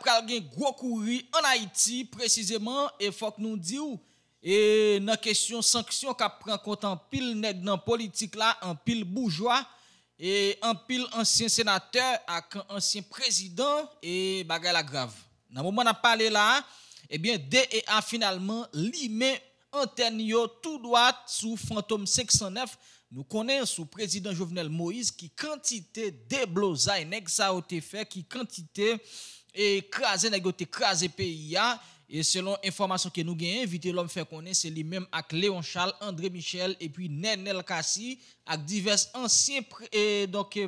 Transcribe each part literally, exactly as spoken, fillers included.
pral gen gros courri en Haïti précisément et faut que nous diou et dans question sanction k'ap pran compte en pile nèg dans politique là, en pile bourgeois et en pile ancien sénateur ak ancien président et bagay la grave. Dans moment n'a parlé là, eh bien D E A finalement limé antenne yo tout droit sous Fantôme cinq cent neuf. Nous connaissons sous président Jovenel Moïse qui quantité de blosailles nèg ça ote fait, qui quantité écraser nèg ote écraser pays a, et selon information que nous gagnons, invité l'homme fait connaître c'est lui-même avec Léon Charles, André Michel et puis Nenel Cassy avec divers anciens et donc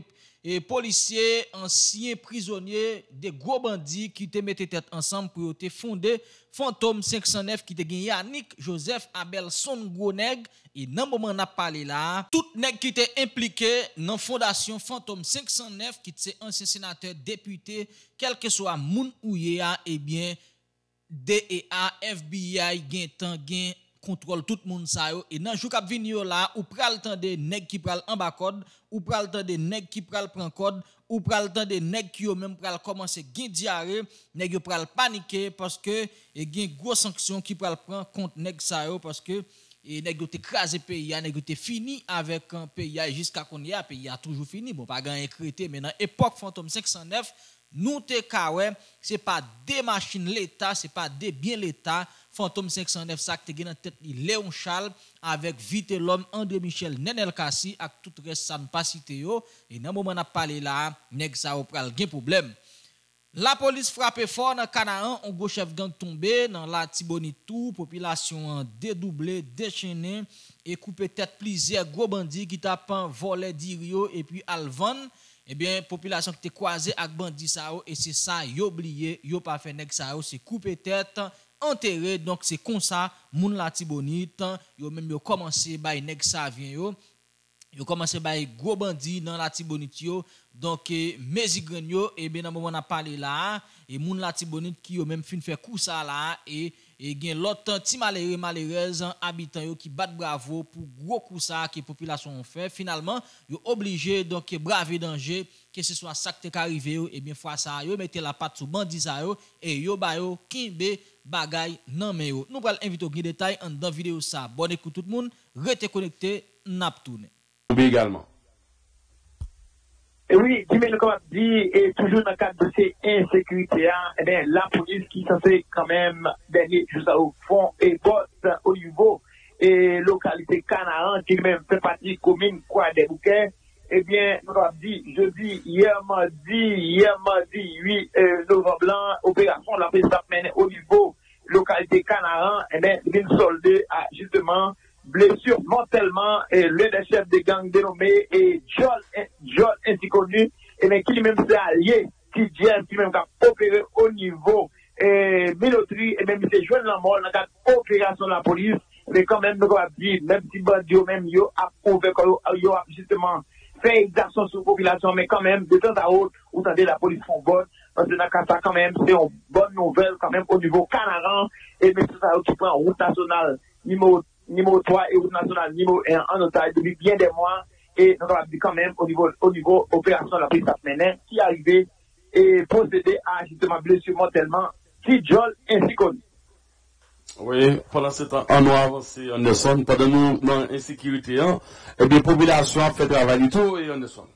et policiers, anciens prisonniers, des gros bandits qui te mettaient tête ensemble pour te fonder Fantôme cinq cent neuf qui te gagné Yannick Joseph Abel son gros nèg. Et dans le moment où on a parlé là, tout nèg qui était impliqué dans la fondation Fantôme cinq cent neuf, qui était ancien sénateur, député, quel que soit moun ou yéa, eh bien, D E A, F B I, gen tan gen contrôle tout le monde ça. Et dans le jour qui vient là, ou pral tan de nèg qui pral en bas code, ou pral tan de nèg qui pral prend code, ou pral tan de nèg qui yo même pral commencer gen diarrhée, nèg yo pral paniquer parce que et gen gros sanction qui pral prend contre nèg ça parce que et nèg yo t'écraser pays, nèg yo t'est fini avec un pays jusqu'à qu'on y a pays a toujours fini. Bon pas grand écrété mais dans époque Fantôme cinq cent neuf, nous te kawè, c'est pas des machines l'état, c'est pas des biens l'état. Fantôme cinq cent neuf ça qui te gen en tête Léon Charles avec vite l'homme André Michel, Nenel Cassy avec tout reste ça ne pas cité yo, et dans moment n'a parlé là, nèg ça pral gen problème. La police frappe fort dans Canaan, on go chef gang tombé dans la Tibonitou, population dédoublée, déchaînée et coupé tête plusieurs gros bandits qui tapant voler dirio et puis alvan, eh bien population qui t'est croisée avec bandits ça et c'est ça yo oublié, yo pas fait nèg ça c'est coupé tête, enterré. Donc c'est comme ça moun la Tibonite, yo même yo commencé bay nèg ça vient yo. Yo commencé bay gros bandits dans la Tibonite yo. Donc Mesigrenio et bien dans moment on a parlé là et moun la Tibonite qui yo même fin faire coup ça là et et gen l'autre ti malheureux malheureuse habitant yo qui bat bravo pour gros coup ça que population ont fait finalement yo obligé donc braver danger que ce soit ça qui est arrivé et bien fois ça yo mettez la patte sous bandit ça yo et yo ba yo kimbe bagay nan men yo. Nous pral inviter gen détail en dans vidéo ça. Bonne écoute tout le monde, rete connecté, n'a tourner. Également. Et oui, Jimmy, comme on dit, et toujours dans le cadre de ces insécurités, eh bien, la police qui censée quand même dernier juste au fond et bosse au niveau et localité Canaan, qui même fait partie commune quoi des bouquets, eh bien, nous avons dit jeudi, hier mardi, hier mardi huit novembre, opération la police a mené au niveau localité Canaan, eh bien, une soldée a justement blessure mortellement et l'un des chefs de gang dénommé et John, John ainsi connu, et bien qui lui-même s'est allié, qui qui même a opéré au niveau et military, et même il s'est joint la mort dans la opération de la police, mais quand même nous avons dit, même si Bandio même yo a prouvé yo a justement fait exaction sur la population, mais quand même de temps à autre, vous entendez la police font bonne, parce que dans le cas quand même c'est une bonne nouvelle quand même au niveau Canaran, et bien tout ça qui prend route nationale numéro numéro trois et route nationale numéro un en otage depuis bien des mois, et nous avons dit quand même au niveau, au niveau opération de la police Menin qui arrivait et procédé à justement blessure mortellement qui Jol ainsi connu. Oui, pendant ce temps, on a avancé Anderson, pendant nous dans l'insécurité, hein, et bien population a fait travail du tout et Anderson.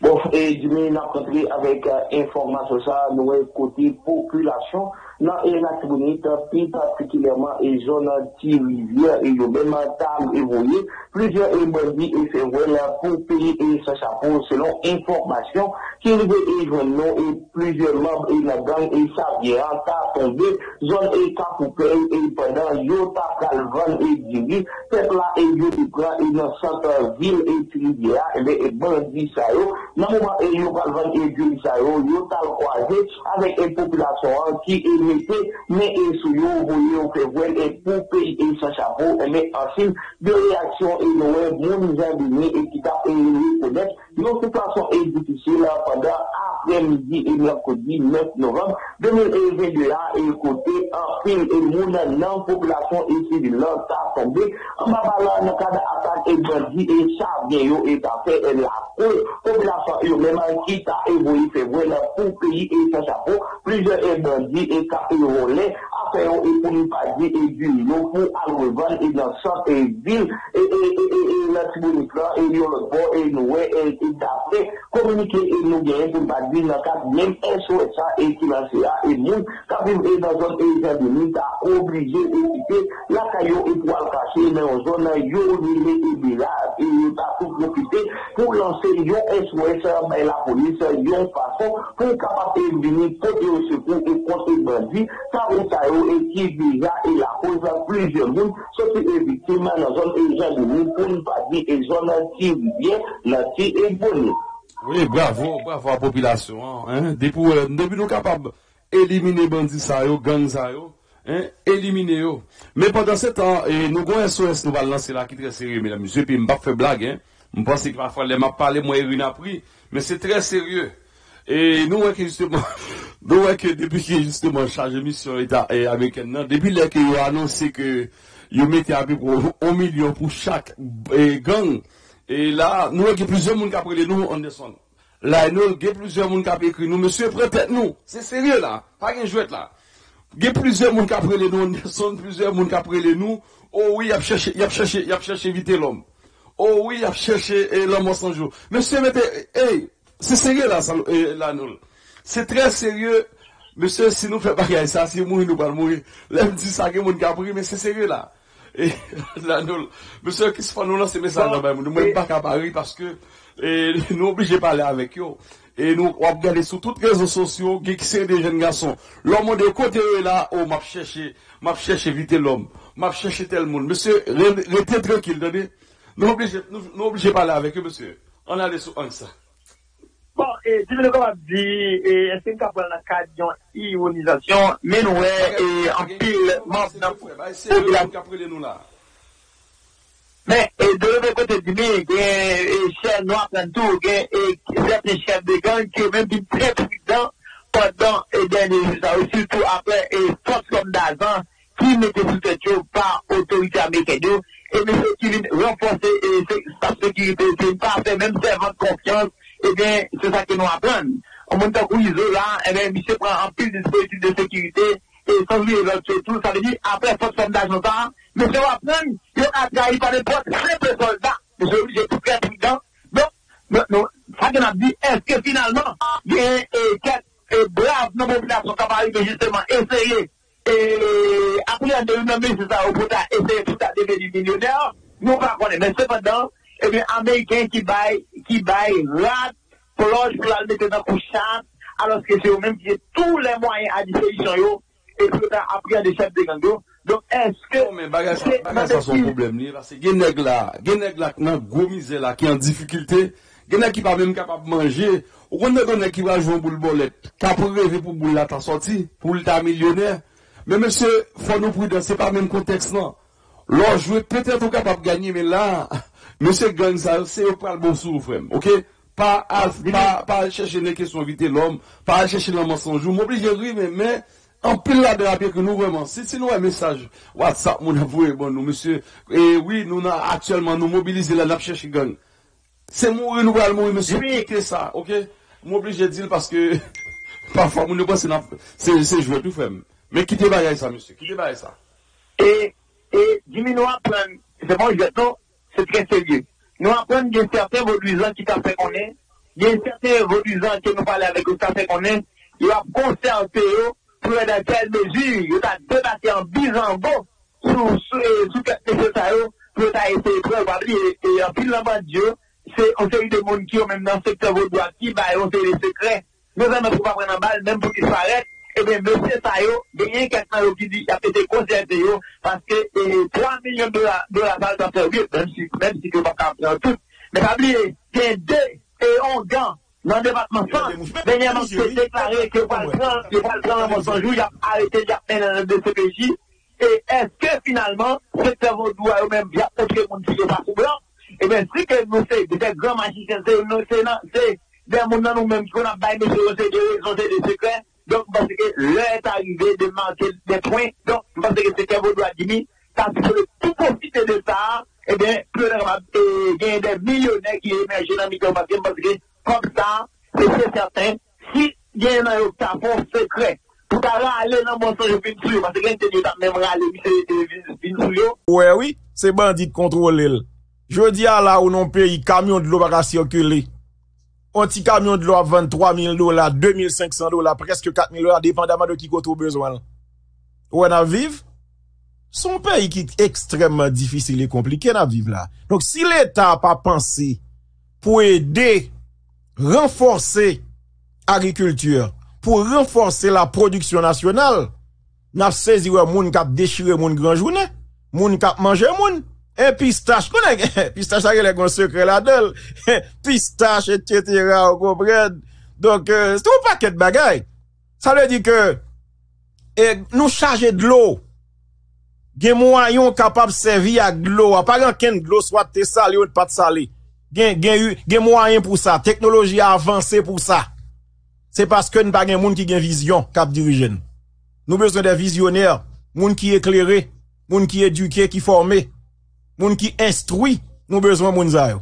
Bon, et je me rencontré avec information ça, nous côté population, dans la Tibonite, plus particulièrement les zones de rivière et les mêmes tables évoluées, plusieurs bandits et fervents pour payer et sa chapeau selon information qui est et journaux et plusieurs membres et la gang et sa bière en tombé, zone et ta poupée et pendant Yota Calvan et Diri, peuple là et Yota et dans centre ville et rivière et bandits ça dans le moment où Yota Calvan et Diri ça Yota croisé avec une population qui est mais et sous vous voyez au février et pour payer son chapeau mais ensuite de réaction et nous nous indignés et qui t'a et reconnaître nos situations est difficile pendant après-midi et mercredi neuf novembre deux mille vingt-deux là, et côté en pile et moun dans population et civile assemblée en bas là dans cadre attaque et bandit et ça bien et ça fait la population et même qui t'a évolué c'est vrai là pour pays et sans chapeau plusieurs bandits et ça et relais affaire et pour ne pas dire et du non pour arriver et dans centre et ville et et la tribune là et le bon et nous et d'après communiquer et nous gagner pour pas dire dans cadre même S O S et qui lance et nous quand vivre dans zone et à obligé d'occuper la caillou et pour cacher dans zone yolé et village et partout profiter pour lancer yon S O S mais la police yon façon pour capable venir côté au secours et contre bandit ça ou et qui déjà et la cause plusieurs monde surtout les victimes dans zone et gens pour ne pas dire et zone qui bien la qui est bonne. Oui, bravo, bravo à la population hein depuis depuis nous capable éliminer bandits ça yo gang ça yo hein, éliminer yo. Mais pendant ce temps, eh, nous avons un S O S, nous allons lancer là, qui est très sérieux, mesdames et messieurs, puis je ne vais pas faire blague, hein. Je pense que ma frère, elle m'a parlé, moi, elle a pris, mais c'est très sérieux. Et nous, ouais, que justement, nous, ouais, que depuis que, justement, chargé de mission l'État américain, depuis là, qu'ils ont annoncé que, ils mettaient à peu près un million pour chaque eh, gang. Et là, nous, ouais, que plusieurs monde qui appellent nous, on descend. Là, nous, il y a plusieurs monde qui appellent nous, monsieur, prête-nous. C'est sérieux, là. Pas qu'un jouet, là. Il y a plusieurs monde qui appellent nous, sont plusieurs monde qui appellent nous. Oh oui, il a cherché, il a cherché, il a cherché vite l'homme. Oh oui, il a cherché l'homme en cent jours. Monsieur, mettez, hey, c'est sérieux là, ça, là, nous. C'est très sérieux. Monsieur, si nous faisons pas ça, si nous mourons, nous pas mourir. Là, dit ça, il y a monde qui appellent, mais c'est sérieux là. Et là, nous. Monsieur, qu'est-ce qu'il faut nous lancer message là-bas? Nous ne pas qu'à Paris parce que, et, nous obligés de parler avec eux. Et nous, on regarde sur toutes les réseaux sociaux, qui sont des jeunes garçons. L'homme de côté là, oh, m'a cherché, m'a cherché vite l'homme, m'a cherché tel monde. Monsieur, restez tranquille, donnez. Nous obligés, nous obligés de parler avec eux, monsieur. On a des sous un ça. Bon, et, dis-le comme on dit, et, est-ce qu'on peut la cadre d'ionisation, mais nous, et, en pile, maintenant, c'est le cas qu'après nous là. Mais, et de l'autre côté du mien, et chers noirs, tout, et certains chefs de gang qui ont même été très prudents pendant les derniers jours, surtout après les forces comme d'avant qui mettaient sous cette chose par autorité américaine, et bien ceux qui viennent renforcer sa sécurité, c'est pas fait même servant de confiance, et bien c'est ça que nous apprenons. En même temps qu'ils sont là, et bien monsieur prend en pile de dispositifs de sécurité, et sans lui, surtout, ça veut dire, après force comme d'argent, mais ça va prendre, il y a trahi par n'importe quel soldat. Je suis obligé de faire prudent. Donc, ça qu'on a dit, est-ce que finalement, il y a quelques braves dans la population qui arrivent justement essayer, et après un demi-heure, c'est ça, pour essayer tout à devenir des millionnaires, nous pas connaître. Mais cependant, eh bien, Américains qui baillent, qui baillent, rat, plonge, pour la mettre dans le couchard, alors que c'est eux-mêmes qui ont tous les moyens à disposition, et tout après des chefs de gangs. Donc, est-ce que. Non, mais bagage, bagage, ça, son problème, là. Parce que, Guénègue, là, Guénègue, là, qui est en gros misère, là, qui est en difficulté, Guénègue, qui n'est pas même capable de manger, ou qu'on est Guénègue qui va jouer au boule bolette, qui a prévu pour boule, là, t'as sorti, pour le tas millionnaire. Mais, monsieur, faut nous prudent, c'est pas le même contexte, non. L'on joue peut-être capable de gagner, mais là, monsieur gagne ça, c'est au pas le bon souffle, ok? Pas, pas, pas chercher les questions, éviter l'homme, pas chercher l'homme en son jour, m'oblige à rire, mais, mais, en pile là de la que nous vraiment, si, si nous avons un message, WhatsApp, mon avoué, bon, nous, monsieur, et oui, nous, na, actuellement, nous mobilisons la cherche gang. C'est mourir, nous allons mourir, monsieur. Oui, c'est ça, ok? Moi, obligé de dire parce que, parfois, nous ne pensons pas, c'est jouer tout ferme. Mais quittez pas ça, monsieur, quittez pas ça. Et, et, diminuons, c'est bon, je t'en, c'est très sérieux. Nous apprenons qu'il y a certains vauduisants qui t'a fait qu'on est, il y a certains vauduisants qui nous parlent avec eux, t'a fait qu'on est, ils ont concerté eux, pour être dans telle mesure, il a débattu en bisango sous quatre messieurs, pour essayer de probablement, et en pile l'envoi de Dieu, c'est une série de monde qui ont même dans le secteur vaudois qui va ont des secrets, nous allons ne pas prendre en balle, même pour qu'ils s'arrêtent, et bien monsieur Sayo, il y a quelqu'un qui dit qu'il a été concerté, parce que trois millions de dollars dans le service, même si il ne va pas prendre tout, mais pas oublier, il y a deux et onze gants. Dans le département cinq, dernièrement, c'est déclaré que Valpran, que Valpran, avant son jour, il a arrêté, il a fait un D C P J. Et est-ce que finalement, c'est un vaudois eux-mêmes, il a autre monde qui n'est pas sous blanc? Eh bien, si que nous, c'est des grands magiciens, c'est des gens nous-mêmes qui ont des raisons de secret. Donc, parce que l'heure est arrivée de marquer des points. Donc, parce que c'est que vous doit dire, parce que tout profiter de ça, eh bien, il y a des millionnaires qui émergent dans le micro parce que comme ça, c'est certain, si il y a un tapon secret, pour aller dans mon sens, je suis sûr, parce que tu as même râlé, je suis sûr. Oui, oui, c'est bandit de contrôler. Je dis à la ou non pays, camion de l'eau va circuler. Un petit camion de l'eau à vingt-trois mille dollars, deux mille cinq cents dollars, presque quatre mille dollars, dépendamment de qui qu'on a besoin. Où on a vivre? Son pays qui est extrêmement difficile et compliqué à vivre là. Donc, si l'État n'a pas pensé pour aider, renforcer l'agriculture, pour renforcer la production nationale, n'a saisi un monde qui a déchiré mon grand journée, monde qui a mangé moun. Et pistache, pistache, ça y est, un secret là-dedans. Pistache, et cetera. Donc, euh, c'est un paquet de bagaille. Ça veut dire que et, nous charger de l'eau. Gen moyen capable de servir à de l'eau. Apparemment, qu'un de l'eau soit salé ou pas de salé. Gen, gen, gen moyen pour ça. Technologie avancée pour ça. C'est parce que nous n'avons pas de monde qui a une vision, cap dirigeant. Nous avons besoin de visionnaires, monde qui éclairé, monde qui éduqué, qui formé. Moun qui instruit, nous besoin moun zayo.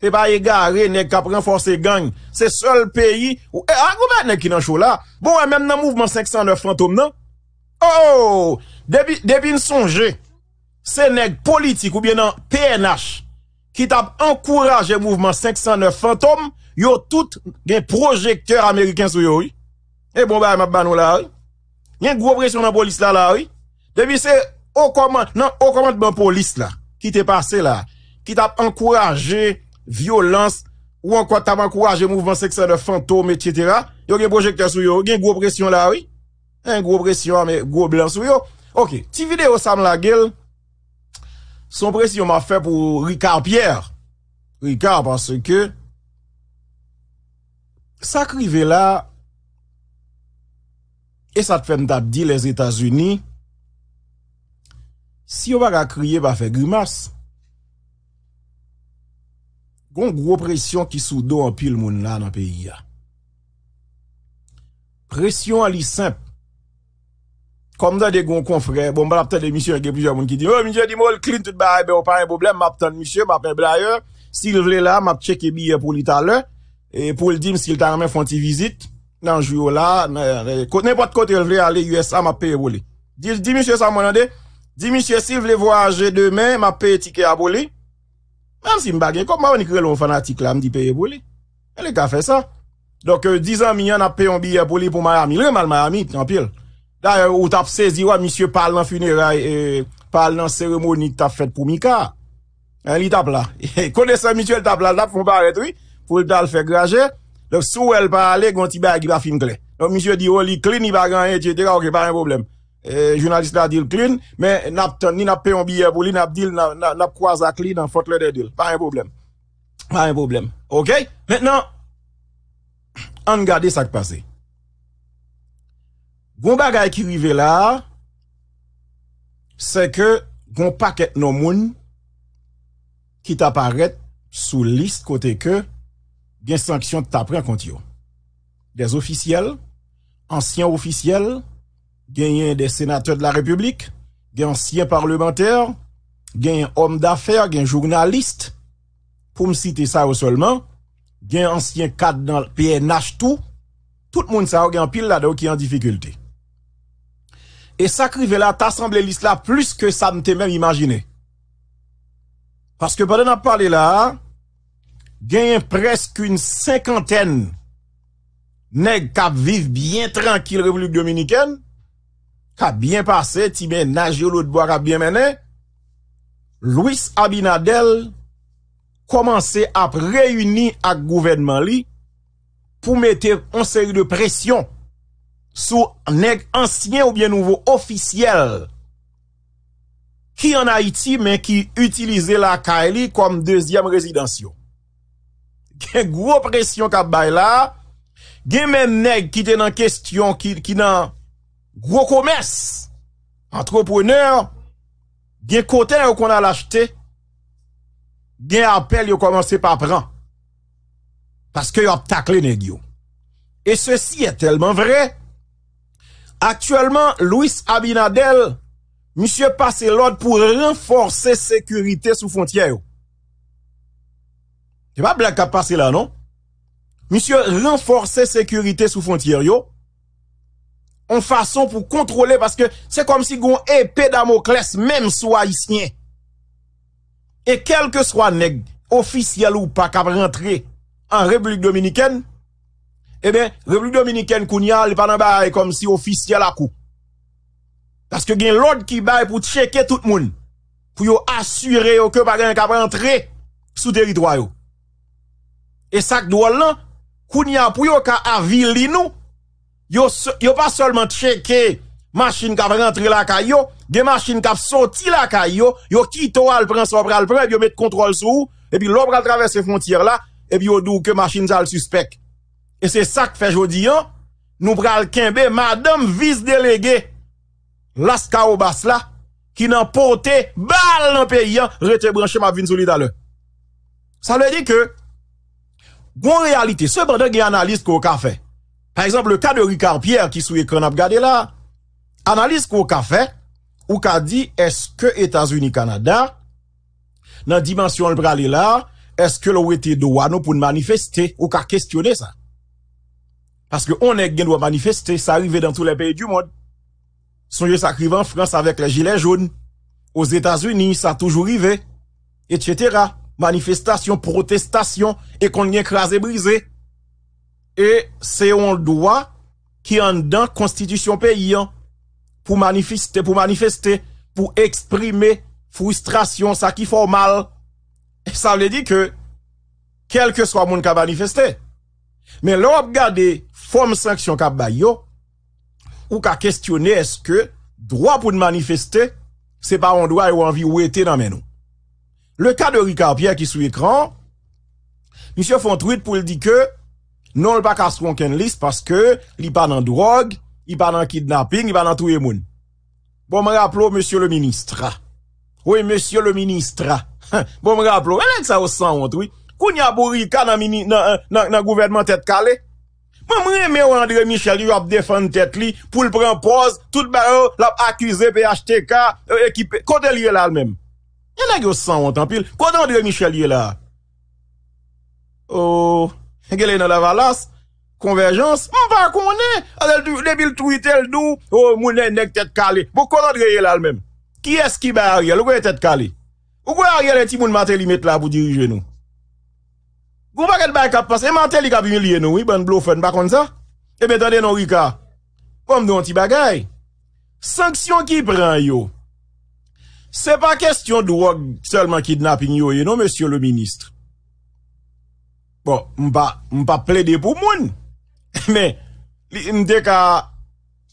C'est pas égaré, nèg k'ap renforcer gang. C'est seul pays où, eh, ah, vous nèg qui nan chou là. Bon, même dans mouvement cinq cent neuf fantôme, non? Oh! Depuis, depuis n'songe, c'est nèg politique ou bien dans P N H, qui t'a encouragé mouvement cinq cent neuf fantôme, yo tout des projecteurs américains sur yo, oui. Eh bon, bah, m'a banou là, oui. Y'a une grosse pression dans la police là, là, oui. Depuis c'est, au commandement, non, au commandement police là. Qui t'est passé là, qui t'a encouragé violence ou encore t'a encouragé mouvement cinq cent neuf fantômes, et cetera. Yo gen projecteur sur yo, gen gros pression là, oui. Un gros pression, mais gros blanc sur yo. Ok, ti vidéo Sam la gueule. Son pression m'a fait pour Ricard Pierre. Ricard, parce que ça crive là, et ça te fait m'dabdi les États-Unis. Si on va crier, va faire grimace. Gon gros pression qui sous dos en pile moun là dans le pays. Pression à li simple. Comme dans des gon confrères, bon, bah, peut-être des messieurs, il y a plusieurs moun qui disent, oh, monsieur, dis-moi, le clean tout bah, ben, pas un problème, m'attend monsieur, m'appelle blayer. S'il veut là, m'a checké billet pour l'italien. Et pour le dire, s'il t'a remis font une visite, dans le jour là, n'importe côté, il veut aller, U S A, m'a payé voler. Dis, dis, monsieur, ça m'a demandé. Dis, monsieur, si vous voulez voyager demain, ma paye ticket à boli. Même si m'bagay, comment on crée l'on fanatique là, m'di paye boli. Elle est fait ça. Donc, dix ans millions n'a payé un billet boli pour Miami. Le mal Miami, tant pile. D'ailleurs, ou t'as saisi, ouais, monsieur, parle dans funérailles, et parle dans cérémonie que t'as faite pour Mika. Elle est tape là. Connaissant monsieur, elle tape là, là, pour m'barrette, oui. Pour le faire grager. Donc, sous elle parle, gonti bagay, il va fin clé. Donc, monsieur dit, oh, li clean, il va gagner, et cetera. Ok, pas un problème. Euh, journaliste là dit clean, mais n'a ni n'a payé un billet pour lui, n'a dit n'a croisé à clean dans faute de deal. Pas un problème. Pas un problème. OK? Maintenant, on regarde ça qui passe. Gon bagay qui arrive là, c'est que gon paquet non moun qui t'apparaît sous liste côté que bien sanction t'apprend contre yo. Des officiels, anciens officiels, gagnent des sénateurs de la République, gagnent anciens parlementaires, gagnent hommes d'affaires, gagnent journalistes, pour me citer ça seulement, gagnent anciens cadres dans le P N H tout, tout le monde ça gagne pile là-dedans qui est en difficulté. Et ça crive là, t'as semblé liste là plus que ça ne t'es même imaginé. Parce que pendant qu'on parle là, gagnent presque une cinquantaine nèg qui vivent bien tranquille République Dominicaine, qu'a bien passé, ti ménage l'eau de bois qu'a bien mené. Luis Abinader commençait à réunir avec le gouvernement li pour mettre une série de pression sur nèg ancien ou bien nouveau officiel qui en Haïti mais qui utilisait la Kaili comme deuxième résidence. Gen gros pression qu'a bay là, gen même nèg qui était dans question qui qui dans gros commerce, entrepreneur, gen kote yo qu'on a l'acheté, gen appel yo commencé par prendre. parce que ont taclé nèg yo. Et ceci est tellement vrai. Actuellement, Luis Abinader, monsieur passe l'ordre pour renforcer sécurité sous frontière. C'est pas blague à passer là, non? Monsieur renforcer sécurité sous frontière yo. En façon pour contrôler, parce que c'est comme si gon épée Damoclès même soit haïtien. Et quel que soit nèg officiel ou pas capable rentrer en République dominicaine, eh bien, République dominicaine kounya li pa nan bail comme si officiel à coup. Parce que gen l'ordre qui bail pour checker tout le monde, pour yo assurer que pas gen capable rentrer sous territoire yo. Et ça que doit là, kounya pour yo ka avili nous. Yo, yo pas seulement checké machine qui va rentrer la caillou, des machines qui va sortir la caillou, yo quitte ou al prend son bras le prend, yo met contrôle sous, et puis l'obra traverse les frontières là, et puis yo dou que machine ça le suspect. Et c'est ça que fait jodi an, nous pral kembe madame vice déléguée Las Caobas là qui n'en porte balle dans pays an, rete branché ma vin solide à l'heure. Ça veut dire que bon réalité, cependant il y a analyse qu'on a fait. Par exemple, le cas de Ricard Pierre qui sous écran a regardé là, analyse qu'on a fait, ou qu'a dit, est-ce que États-Unis, Canada, dans dimension le bralé là, est-ce que l'on était droit pour manifester, ou qu'a questionné ça? Parce que on est gen doit manifester, ça arrive dans tous les pays du monde. Songez ça arrive en France avec les gilets jaunes, aux États-Unis, ça a toujours arrivé, et cetera. Manifestation, protestation, et qu'on y écrasé, brisé. Et c'est un droit qui en dans constitution paysan pour manifester, pour manifester, pour exprimer frustration, ça qui fait mal. Et ça veut dire que quel que soit monde qui a manifesté, mais là on regarde forme sanction qu'a ba yo ou qu'a questionner est-ce que droit pour manifester c'est pas un droit ou envie ou été dans men nous. Le cas de Ricard Pierre qui sous écran, monsieur font tweet pour dire que non, le pas qu'à ce qu'on liste parce que, il pas dans drogue, il pas dans kidnapping, il pas dans tout le monde. Bon, me rappelons, monsieur le ministre. Oui, monsieur le ministre. Bon, me rappelons, elle est ça au sang, oui. Qu'on y a bourrika dans le gouvernement tête calée. Moi, moi, mais André Michel, il va défendre tête li, pour le prendre pause, tout le barreau, l'a accusé P H T K, équipe, quand elle est là, même. Il y en a qui au sang, tant pis. Quand André Michel est là. Oh. Gèle dans la valasse, convergence, m'va konnen, elle débile tweet elle dou, oh moun nèg tête calé. Bon kon André là même. Qui est-ce qui ba Ariel? Ou quoi tête calé? Ou quoi Ariel et ti moun Martelly met là pour diriger nous? Gon pa ket bay k'ap passe, Martelly k'ap humilier nous, oui, ban bluffen pas comme ça. Et ben tande non Ricard. Comme don ti bagay. Sanction qui prend yo. C'est pas question de drogue seulement kidnapping yo, non monsieur le ministre. Bon, m'pa, m'pa plaider pour moun. Mais, m'te ka,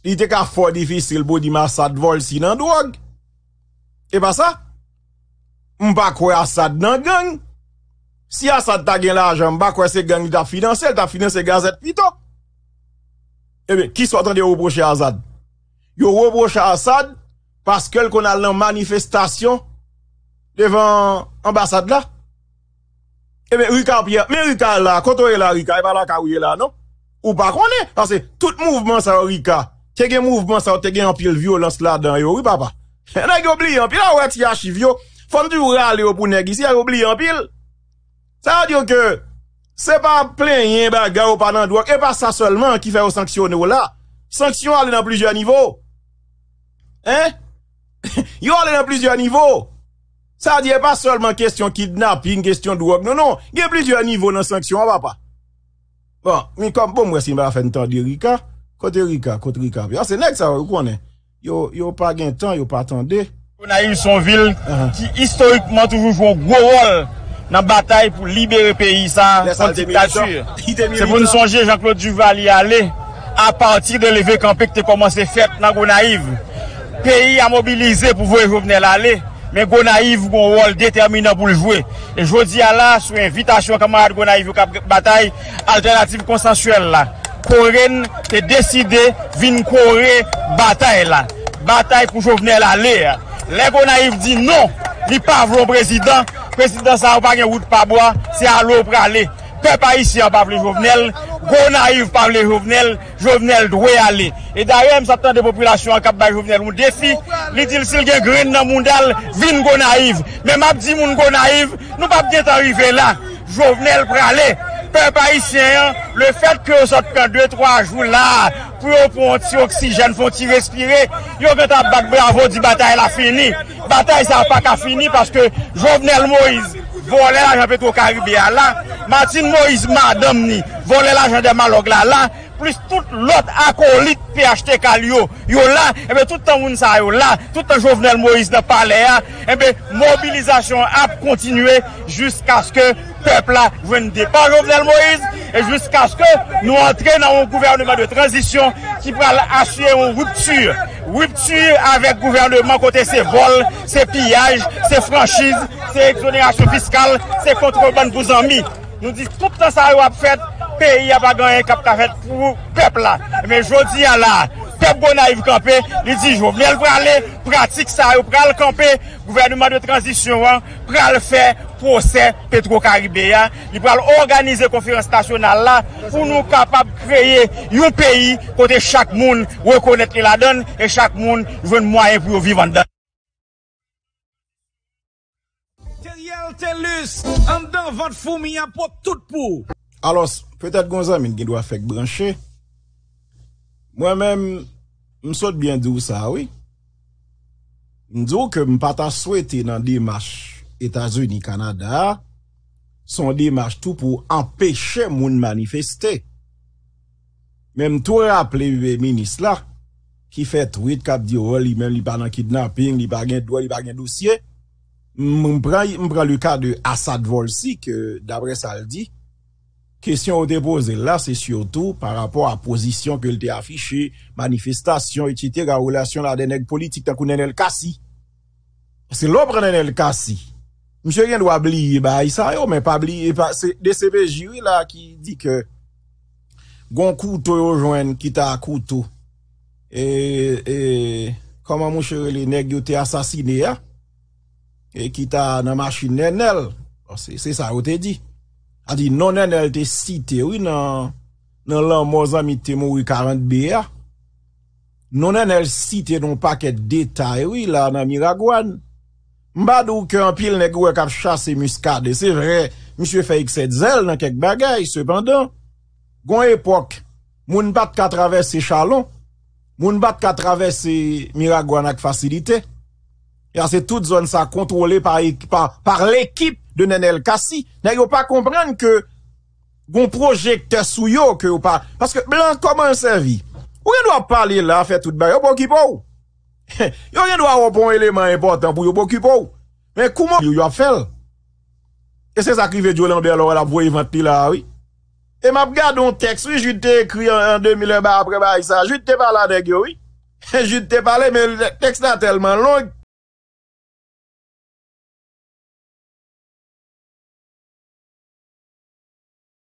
m'te ka fort difficile pour dire Assad Volsi nan drogue. Et pas ça? M'pa kwe Assad nan gang. Si Assad ta gen l'argent, m'pa kwe se gang ta financé, ta financé gazette pito. Eh bien, qui soit en de reprocher Assad? Yo reproche Assad parce que l'on a la manifestation devant l'ambassade là. Eh bien, Ricard Pierre, mais Ricard là, quand on est là, Ricard, il va là, quand on est là, non? Ou pas qu'on est? Parce que tout mouvement, ça, Ricard, t'es un mouvement, ça, t'es un pile violence là-dedans, yo, oui, papa. N'a pas oublié en pile, là, ouais, t'y archive, yo. Faut du râler au bout ici, a oublié en pile. Ça veut dire que, c'est pas plein, y'a un bagage ou pas dans droit, et pas ça seulement qui fait au sanctionner, là. Sanction aller dans plusieurs niveaux. Hein? Yo aller dans plusieurs niveaux. Ça dit pas seulement question kidnapping, question drogue, non, non. Il y a plusieurs niveaux dans sanction, papa. Bon, mais comme bon, moi, si m'a fait un temps de Ricard, côté Ricard, côté Ricard. Ah, c'est nèg ça, vous connaissez. Yo, yo pas gain temps, yo pas attendé. On a eu son ville uh-huh. qui historiquement toujours joue un gros rôle dans la bataille pour libérer le pays, ça, contre dictature. C'est pour nous songer, Jean-Claude Duval y aller, à partir de l'évêque campé que tu as commencé fête dans Gonaïve. Pays a mobilisé pour voir Jovenel aller. Mais Gonaïve a un rôle déterminant pour le jouer. Et je dis à la, sous invitation camarade Gonaïve au cap bataille, alternative consensuelle là. Corène, t'es décidé, vin coré, bataille là. Bataille pour Jovenel aller. Les Gonaïve dit non, il n'y a pas de président. Président, ça n'a pas de route pas bois, c'est à l'eau pour aller. peuple haïtien par les Jovenel, gros naïf par les Jovenel, Jovenel doit aller. Et d'ailleurs, il y a des populations qui ont Jovenel un défi. Ils disent s'il y a grain dans le monde, vin gros naïf. Mais m'a dit moun gros naïf, nous pas bien arriver là. Jovenel pour aller. Peuple haïtien, le fait que ça prend deux, trois jours là, pour prendre un petit oxygène, pour petit respirer, il y a un bravo dit bataille la fini. Bataille ça n'a pas qu'à finir parce que Jovenel Moïse volait l'argent Péto Caribéa là, Martin Moïse, madame ni, volait l'argent des Malog là, là, plus toute l'autre acolyte P H T K yo, yo là, et bien tout le temps moun sa yo là, tout le temps Jovenel Moïse n'a pas l'air, et bien mobilisation a continué jusqu'à ce que peuple là joigne départ Jovenel Moïse et jusqu'à ce que nous entrions dans un gouvernement de transition qui va assurer une rupture. Rupture avec le gouvernement côté c'est vol, c'est pillage, c'est franchise, c'est exonération fiscale, c'est contrebande pour amis. Nous disons tout le temps ça a fait, le pays n'a pas gagné un cap fait pour le peuple là. Mais je dis à la peuple Gonaïve campé, il dit Jovenel pour aller, pratique ça, pour aller camper, gouvernement de transition, pour aller faire procès Péto Caribéa, il va organiser conférence nationale là pour nous capables de créer un pays côté chaque monde reconnaît la donne et chaque monde veut un moyen pour vivre dedans. Alors, peut-être Gonzamine qui doit faire brancher. Moi-même, je saute bien dire ça, oui. Je dis que je ne pas souhaité dans des marches. États-Unis, Canada, sont démarche tout pour empêcher moun manifester. Même tout rappelé le ministre là, qui fait tweet, qui dit, oh, lui même, il pas dans kidnapping, il pas de droit, il pas de dossier. M'prend le cas de Assad Volsi, que d'après ça le dit, question au déposé là, c'est surtout par rapport à position que l'était affichée, manifestation, et cetera, relation à des nègres politiques, t'as qu'on Nenel Cassy. Parce que l'on prend Nenel Cassy. Monsieur Yen doit oublier, bah, il s'en yo, mais pas oublier, c'est D C P J, oui, là, qui dit que, gon couteau, jouen, qui t'a couteau, et, et, comment mon cher, les nèg yo te assassiné, hein, et qui t'a dans machine Nenel, c'est ça, yo te dit. A dit, non, Nenel te cité, oui, non, non, l'an, mon ami te mouri quarante B, hein. Non, Nenel cité, non, paquet de détails, oui, là, dans Miragouane. M'badou que en pile nèg wè k'ap chasser muscade, c'est vrai, monsieur fait excès de zèle dans quelques bagailles, cependant, gon époque, moun bat ka traverser Chalon, moun bat ka traverser Miragouane avec facilité. Et c'est toute zone ça contrôlée par par, par l'équipe de Nenel Cassy. Nèg yo pas comprendre que gon projecteur sou yo que yo pas parce que blanc comment servi. Ou yon doit parler là, faire toute bagaille, bon qui pou. Yo yon doit avoir un élément important pour yon occuper. Mais comment yon a fait? Et c'est ça qui veut dire Lambert alors la voix inventée là, oui. Et m'a regardé un texte, oui, je t'ai écrit en deux mille un après ça, je t'ai parlé avec yo, oui. Je t'ai parlé, mais le texte là tellement long.